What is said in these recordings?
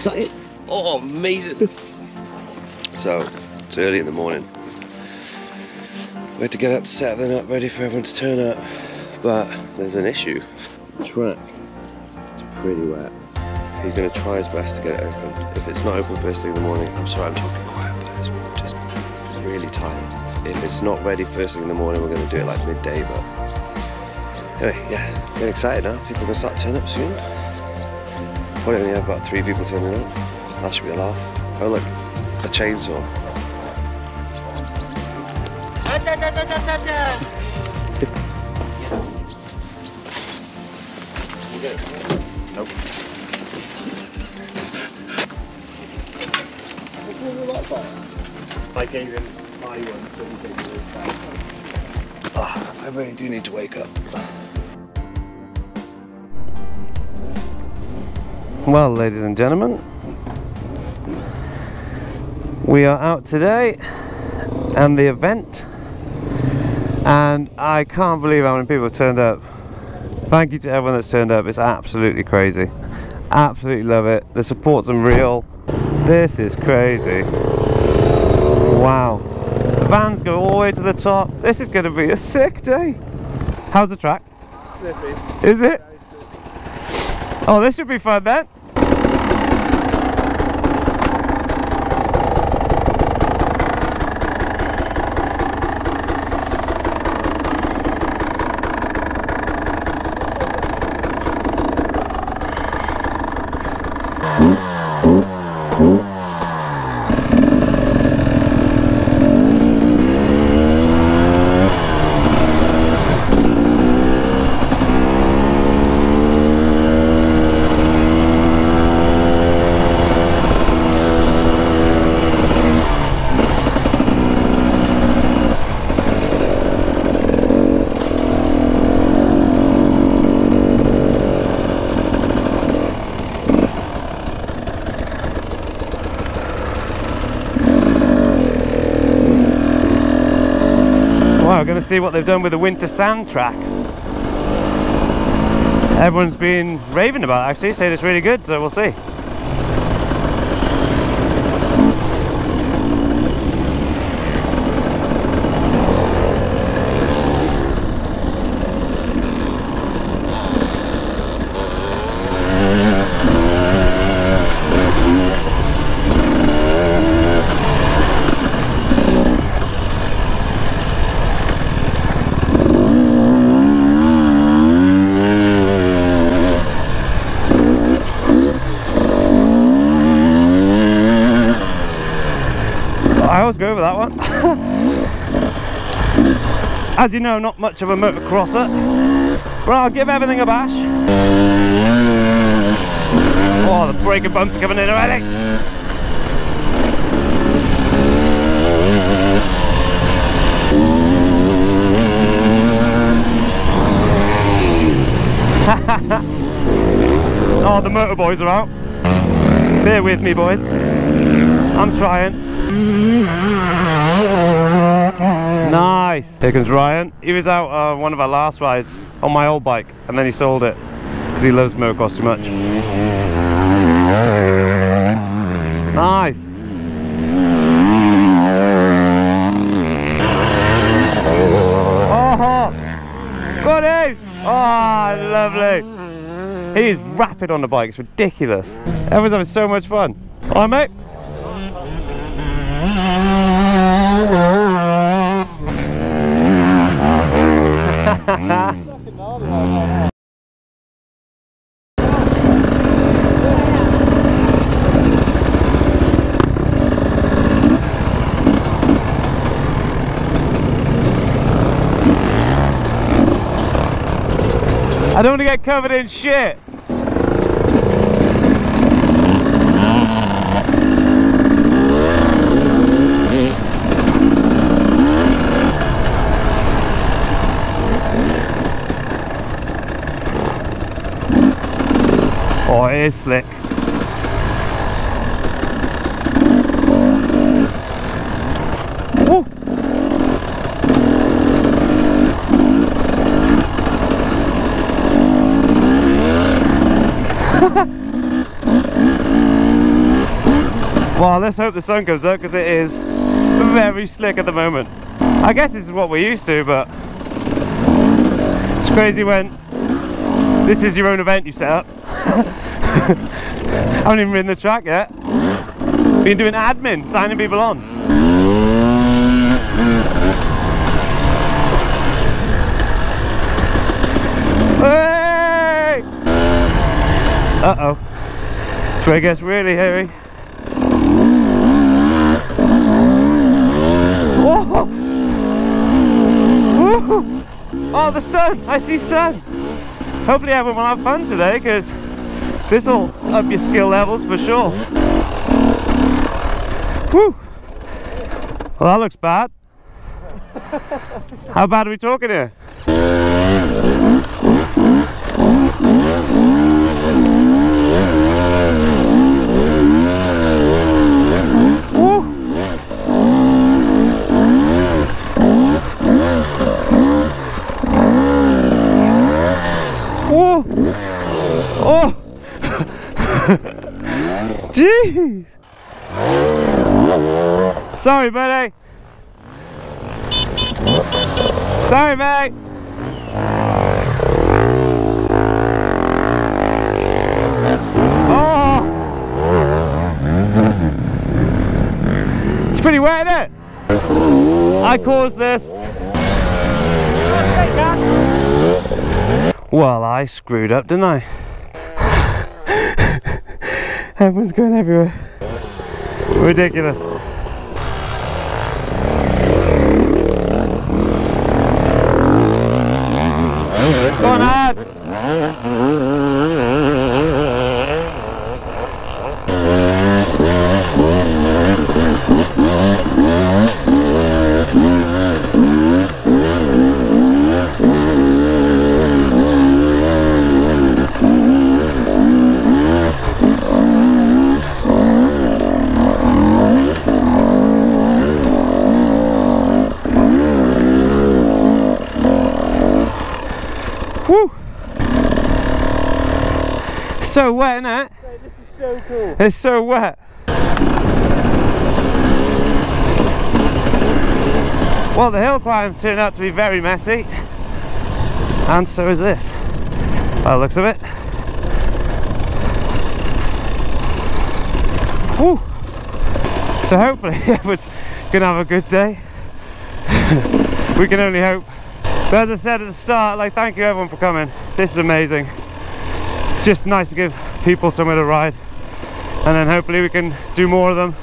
Is that it? Oh, amazing. So, it's early in the morning. We had to get up to set everything up, ready for everyone to turn up. But there's an issue. The track is pretty wet. He's going to try his best to get it open. If it's not open first thing in the morning, I'm sorry I'm talking quiet, but it's just really tired. If it's not ready first thing in the morning, we're going to do it like midday, but anyway, yeah, getting excited now. People are going to start turning up soon. Probably only have about 3 people turning up. That should be a laugh. Oh look, a chainsaw. Nope. I gave him my one, so he gave me his back. Ah, I really do need to wake up. Well, ladies and gentlemen, we are out today and the event, and I can't believe how many people have turned up. Thank you to everyone that's turned up. It's absolutely crazy. Absolutely love it. The support's unreal. This is crazy. Wow. The vans go all the way to the top. This is going to be a sick day. How's the track? Slippy. Is it? Oh, this should be fun then. We're going to see what they've done with the winter sand track. Everyone's been raving about it, actually, saying it's really good, so we'll see. Go over that one. As you know, not much of a motocrosser, but I'll give everything a bash. Oh, the brake and bumps are coming in already. Oh, the motor boys are out. Bear with me, boys. I'm trying. Nice. Here comes Ryan. He was out on one of our last rides on my old bike, and then he sold it because he loves motocross too much. Nice. Oh, got it. Oh, lovely. He is rapid on the bike. It's ridiculous. Everyone's having so much fun. All right, mate. I don't want to get covered in shit. Oh, it is slick. Woo. let's hope the sun comes up because it is very slick at the moment. I guess this is what we're used to, but it's crazy when this is your own event you set up. I haven't even ridden the track yet. Been doing admin, signing people on. Hey! Uh-oh. That's where it gets really hairy. Whoa! Woo! Oh, the sun! I see sun! Hopefully everyone will have fun today, because this'll up your skill levels for sure. Woo! Well, that looks bad. How bad are we talking here? Oh! Jeez! Sorry, buddy! Sorry, mate! Oh! It's pretty wet, isn't it? I caused this! Well, I screwed up, didn't I? Everyone's going everywhere. Ridiculous. Go on, Ad. Woo! So wet, isn't it? Mate, this is so cool. It's so wet. Well, the hill climb turned out to be very messy, and so is this, by the looks of it. Woo! So hopefully everyone's gonna have a good day. We can only hope. But as I said at the start, like, thank you everyone for coming. This is amazing. It's just nice to give people somewhere to ride, and then hopefully we can do more of them.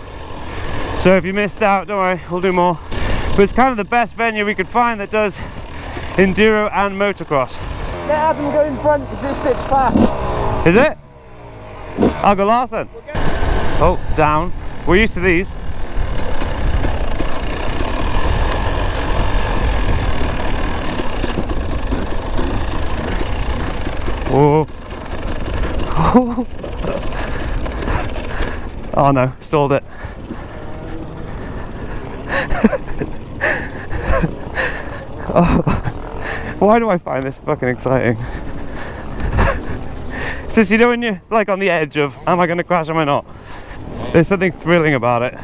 So if you missed out, don't worry, we'll do more. But it's kind of the best venue we could find that does enduro and motocross. Let Adam go in front because this bit's fast. Is it? I'll go last then. Oh, down. We're used to these. Oh. Oh. Oh no, stalled it. Oh. Why do I find this fucking exciting? It's just, you know, when you're like on the edge of, am I going to crash, am I not? There's something thrilling about it.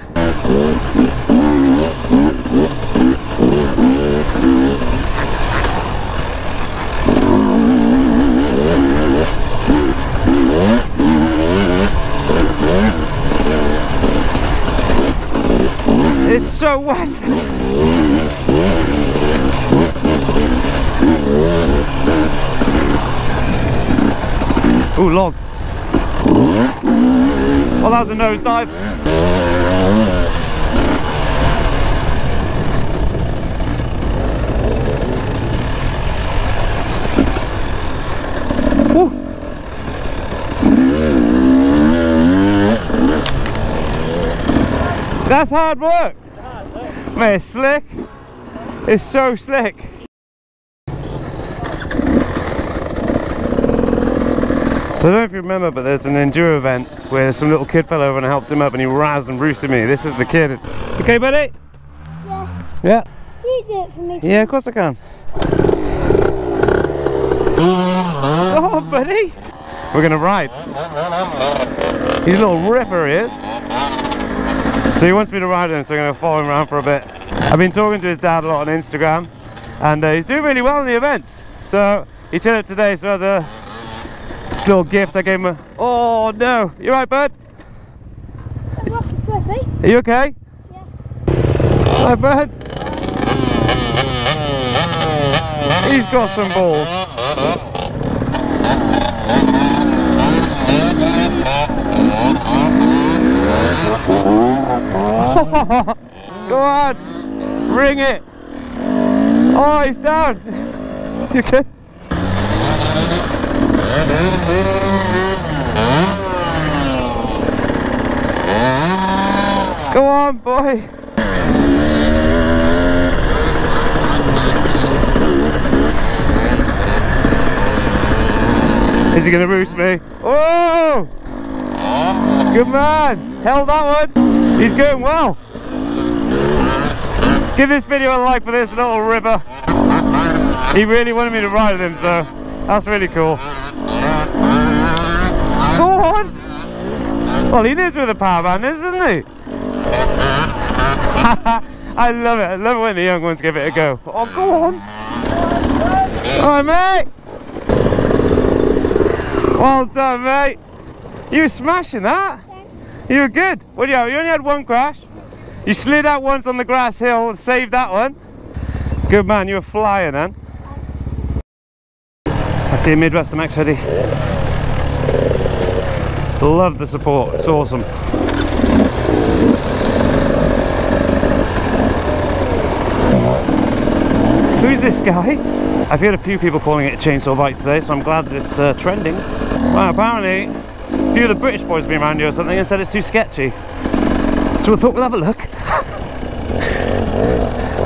It's so wet! Ooh, log. Well, that was a nosedive. Woo! That's hard work! Mate, it's slick. It's so slick. So I don't know if you remember, but there's an enduro event where some little kid fell over and I helped him up and he razzed and roosted me. This is the kid. Okay, buddy? Yeah. Yeah. Can you do it for me? Yeah, of course I can. Oh, buddy. We're going to ride. He's a little ripper, he is. So he wants me to ride him, so I'm going to follow him around for a bit. I've been talking to his dad a lot on Instagram, and he's doing really well in the events. So he chilled up today, so as a little gift I gave him a... Oh no! You alright, bud? I'm nice and slippy. Are you okay? Yes. Hi, bud. He's got some balls. Go on, ring it. Oh, he's down. You okay? Go on, boy. Is he gonna roost me? Oh! Good man! Held that one! He's going well! Give this video a like for this little ripper. He really wanted me to ride with him, so that's really cool. Go on! Well, he lives with a power band, doesn't he? I love it. I love it when the young ones give it a go. Oh, go on! Alright, mate! Well done, mate! You were smashing that. Thanks. You were good. Well, yeah, you only had one crash. You slid out once on the grass hill and saved that one. Good man, you were flying then. Thanks. I see a Midwest Max hoodie. Love the support, it's awesome. Who's this guy? I've heard a few people calling it a chainsaw bike today, so I'm glad that it's trending. Well, apparently a few of the British boys have been around here or something and said it's too sketchy. So I thought we'll have a look.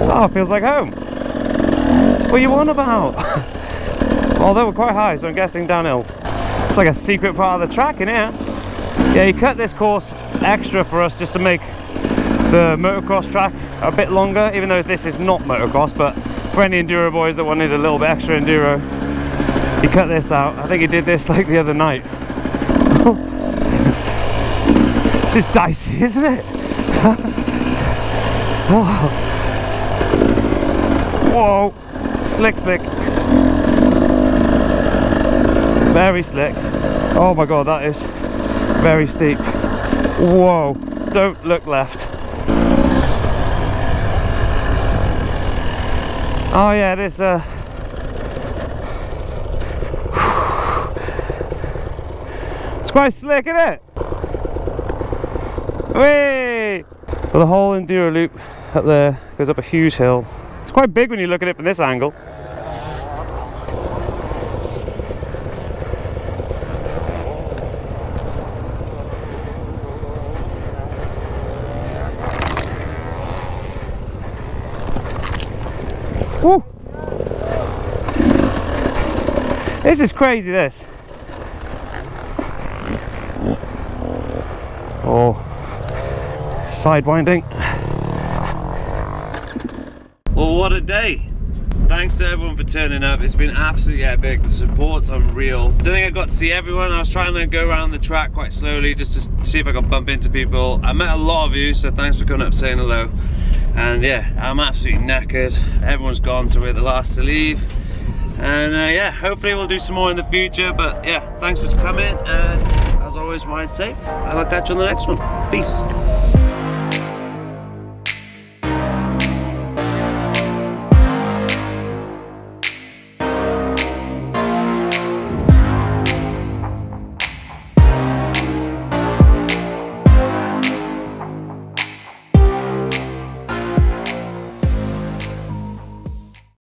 Oh, feels like home. What are you on about? Although we're quite high, so I'm guessing downhills. It's like a secret part of the track in here. Yeah, he cut this course extra for us just to make the motocross track a bit longer, even though this is not motocross, but for any enduro boys that wanted a little bit extra enduro, he cut this out. I think he did this like the other night. It's just dicey, isn't it? Oh. Whoa, slick, slick. Very slick. Oh my God, that is very steep. Whoa, don't look left. Oh yeah, this it's quite slick, isn't it? Whee! Well, the whole enduro loop up there goes up a huge hill. It's quite big when you look at it from this angle. Woo. This is crazy, this. Oh, sidewinding. Well, what a day. Thanks to everyone for turning up. It's been absolutely epic. The support's unreal. Don't think I got to see everyone. I was trying to go around the track quite slowly just to see if I could bump into people. I met a lot of you, so thanks for coming up saying hello. And yeah, I'm absolutely knackered. Everyone's gone, so we're the last to leave. And yeah, hopefully we'll do some more in the future. But yeah, thanks for coming. And as always, ride safe. And I'll catch you on the next one. Peace.